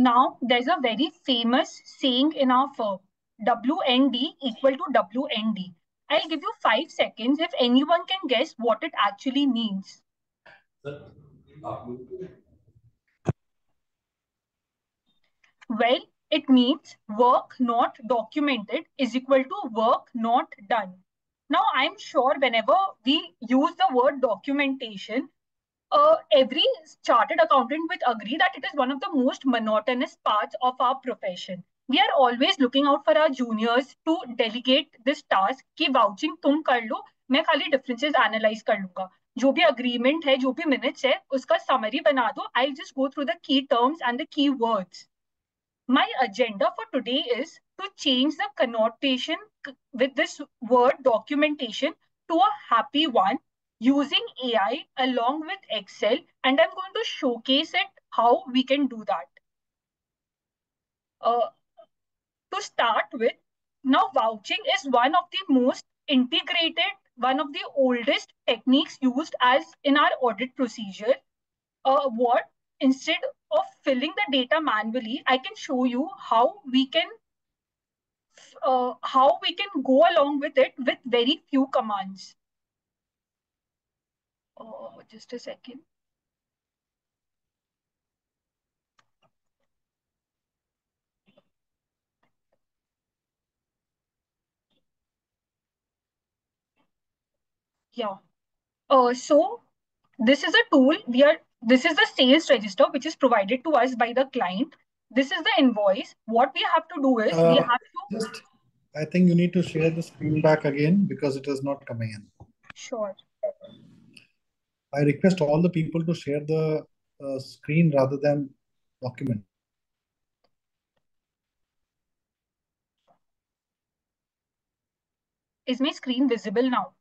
Now, there's a very famous saying in our firm, WND equal to WND. I'll give you 5 seconds if anyone can guess what it actually means. Well, it means work not documented is equal to work not done. Now, I'm sure whenever we use the word documentation, every chartered accountant would agree that it is one of the most monotonous parts of our profession. We are always looking out for our juniors to delegate this task ki vouching tum kar lo, main khali differences analyze kar lunga. Jo bhi agreement hai, jo bhi minutes hai, uska summary bana do. I'll just go through the key terms and the key words. My agenda for today is to change the connotation with this word documentation to a happy one using AI along with Excel, and I'm going to showcase it how we can do that. To start with, now vouching is one of the most integrated, one of the oldest techniques used as in our audit procedure. Instead of filling the data manually, I can show you how we can go along with it with very few commands. Oh, just a second. Yeah. So this is a tool we are. This is the sales register, which is provided to us by the client. This is the invoice. What we have to do is we have to... Just, I think you need to share the screen back again because it is not coming in. Sure. I request all the people to share the screen rather than document. Is my screen visible now?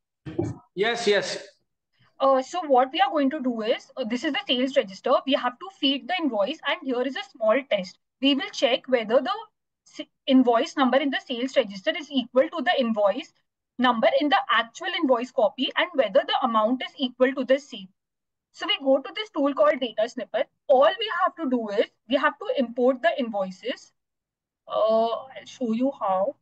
Yes, yes. So what we are going to do is, this is the sales register. We have to feed the invoice, and here is a small test. We will check whether the invoice number in the sales register is equal to the invoice number in the actual invoice copy and whether the amount is equal to the same. So we go to this tool called Data Snipper. All we have to do is, we have to import the invoices. I'll show you how.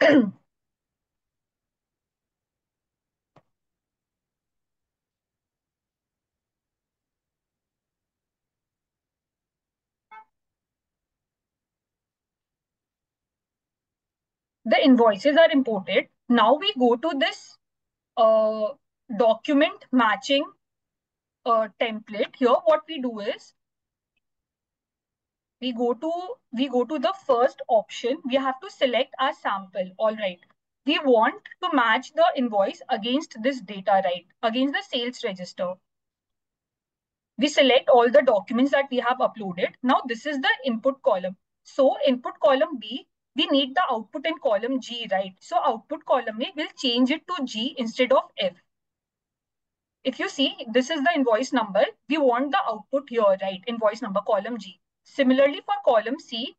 The invoices are imported. Now we go to this document matching template. Here what we do is, we go to the first option. We have to select our sample. All right. We want to match the invoice against this data, right? Against the sales register. We select all the documents that we have uploaded. Now this is the input column. So input column B, we need the output in column G, right? So output column A, we'll change it to G instead of F. If you see, this is the invoice number. We want the output here, right? Invoice number column G. Similarly, for column C,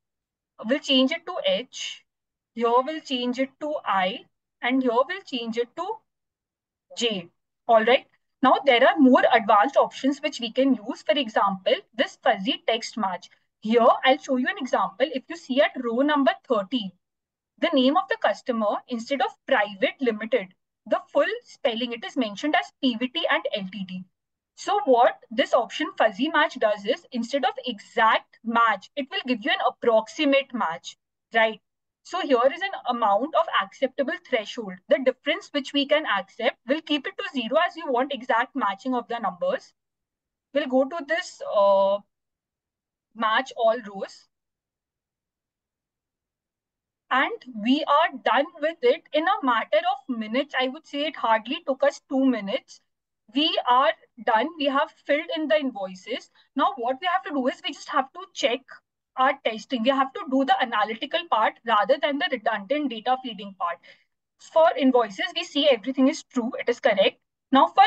we'll change it to H, here we'll change it to I, and here we'll change it to J. All right. Now, there are more advanced options which we can use. For example, this fuzzy text match. Here, I'll show you an example. If you see at row number 13, the name of the customer, instead of private limited, the full spelling, it is mentioned as PVT and LTD. So what this option fuzzy match does is, instead of exact match, it will give you an approximate match, right? So here is an amount of acceptable threshold. The difference which we can accept, we'll keep it to 0 as you want exact matching of the numbers. We'll go to this match all rows. And we are done with it in a matter of minutes. I would say it hardly took us 2 minutes. We are done. We have filled in the invoices. Now what we have to do is we just have to check our testing. We have to do the analytical part rather than the redundant data feeding part. For invoices, we see everything is true. It is correct. Now for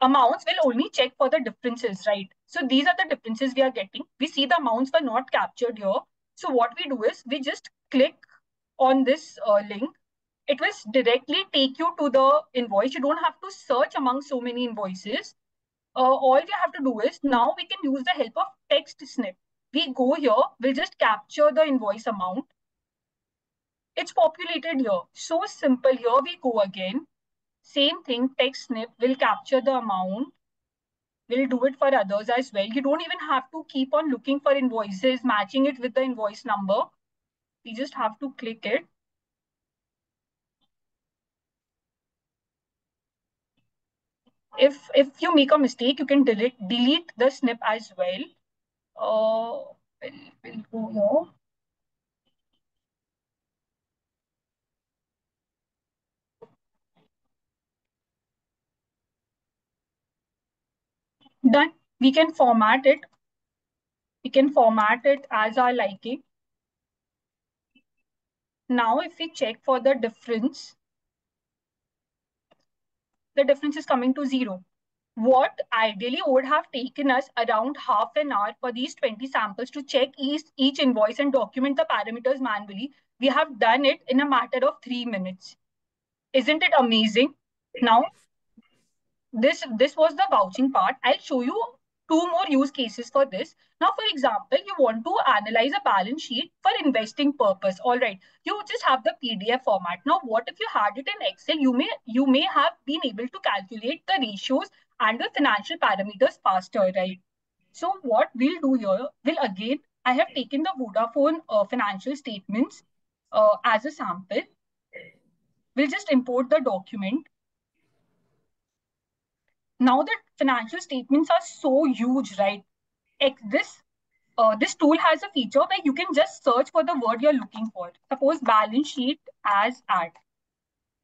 amounts, we'll only check for the differences, right? So these are the differences we are getting. We see the amounts were not captured here. So what we do is we just click on this link it will directly take you to the invoice. You don't have to search among so many invoices. All you have to do is, now we can use the help of text snip. We go here, we'll just capture the invoice amount. It's populated here. So simple. Here we go again. Same thing, text snip. We'll capture the amount. We'll do it for others as well. You don't even have to keep on looking for invoices, matching it with the invoice number. You just have to click it. If you make a mistake, you can delete the snip as well. We'll go here. Done. We can format it. We can format it as our liking. Now, if we check for the difference is coming to 0. What ideally would have taken us around half an hour for these 20 samples to check each invoice and document the parameters manually, we have done it in a matter of 3 minutes. Isn't it amazing? Now, this was the vouching part. I'll show you 2 more use cases for this. Now, for example, you want to analyze a balance sheet for investing purpose. All right, you just have the PDF format. Now, what if you had it in Excel? You may have been able to calculate the ratios and the financial parameters faster, right? So what we'll do here, we'll again, I have taken the Vodafone financial statements as a sample. We'll just import the document. Now that financial statements are so huge, right? This tool has a feature where you can just search for the word you're looking for. Suppose balance sheet as at.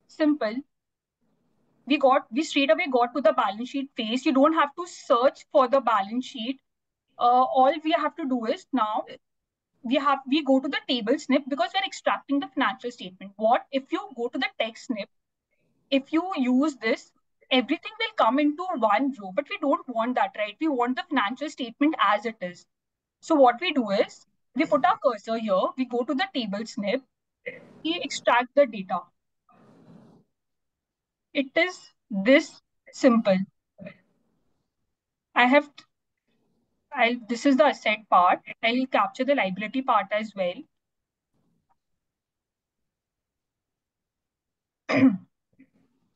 Simple. We straight away got to the balance sheet phase. You don't have to search for the balance sheet. All we have to do is now we go to the table snip because we're extracting the financial statement. What if you go to the text snip? If you use this, everything will come into one row, but we don't want that, right? We want the financial statement as it is. So what we do is, we put our cursor here, we go to the table snip, we extract the data. It is this simple. This is the asset part. I'll capture the liability part as well.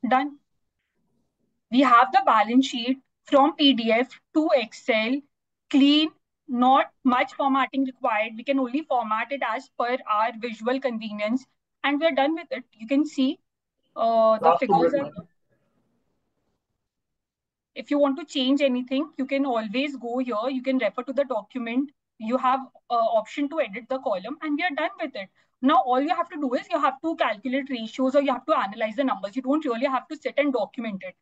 Done. We have the balance sheet from PDF to Excel, clean, not much formatting required. We can only format it as per our visual convenience. And we're done with it. You can see the figures. If you want to change anything, you can always go here. You can refer to the document. You have option to edit the column and we are done with it. Now, all you have to do is you have to calculate ratios or you have to analyze the numbers. You don't really have to sit and document it.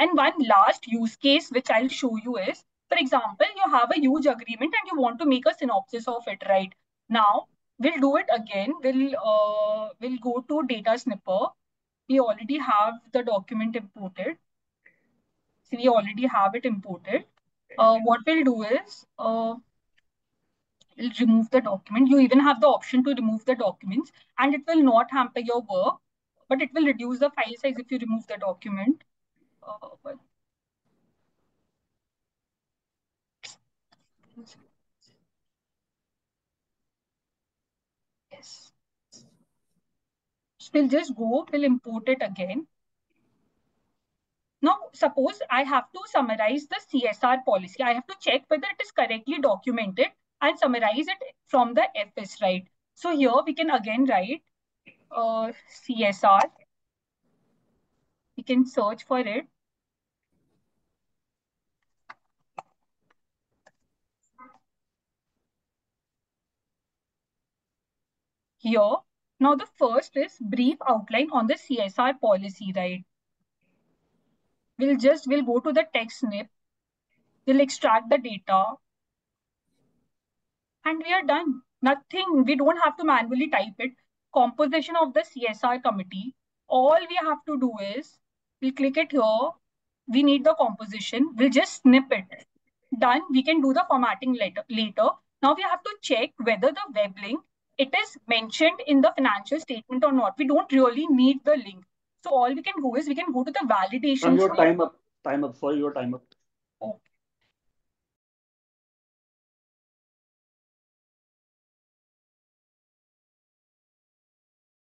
And one last use case, which I'll show you is, for example, you have a huge agreement and you want to make a synopsis of it, right? Now, we'll do it again. We'll go to Data Snipper. We already have the document imported. So we already have it imported. What we'll do is, we'll remove the document. You even have the option to remove the documents and it will not hamper your work, but it will reduce the file size if you remove the document. Yes. So we'll just go, we'll import it again. Now, suppose I have to summarize the CSR policy. I have to check whether it is correctly documented and summarize it from the FS, right? So here we can again write CSR. We can search for it. Here, now the first is brief outline on the CSR policy, right? We'll go to the text snip, we'll extract the data, and we are done. Nothing, we don't have to manually type it. Composition of the CSR committee, all we have to do is, we'll click it here, we need the composition, we'll just snip it. Done, we can do the formatting later. Now we have to check whether the web link it is mentioned in the financial statement or not. We don't really need the link. So all we can go is we can go to the validation. Your time up. Sorry, your time up. Okay.